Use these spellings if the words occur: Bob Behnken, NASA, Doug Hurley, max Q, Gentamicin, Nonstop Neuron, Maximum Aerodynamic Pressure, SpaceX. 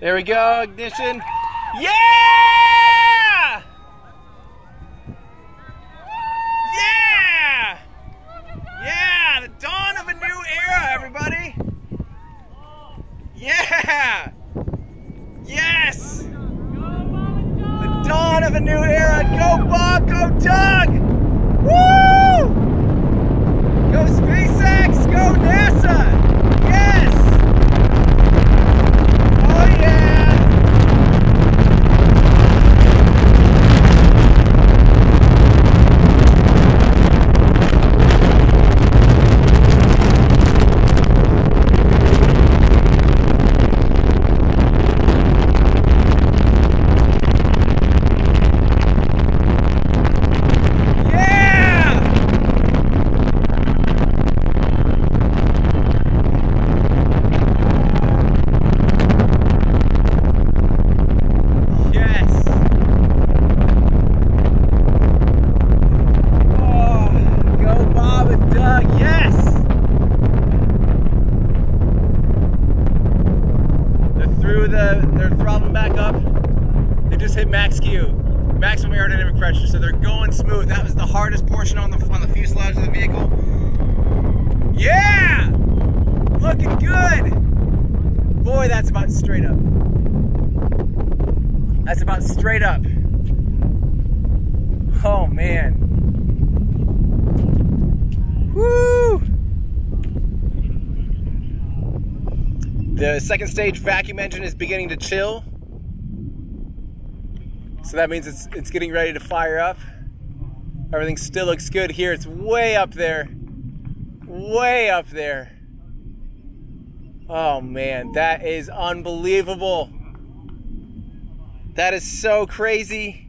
There we go, ignition. Yeah! Yeah! Yeah, the dawn of a new era, everybody. Yeah! Yes! The dawn of a new era. Go Bob, go Doug! Woo! Go SpaceX, go NASA! Yes! Oh yeah. They're throttling back up. They just hit max Q, maximum aerodynamic pressure, so they're going smooth. That was the hardest portion on the fuselage of the vehicle. Yeah, looking good, boy. That's about straight up. That's about straight up. Oh man. Woo! The second stage vacuum engine is beginning to chill. So that means it's getting ready to fire up. Everything still looks good here. It's way up there. Way up there. Oh man, that is unbelievable. That is so crazy.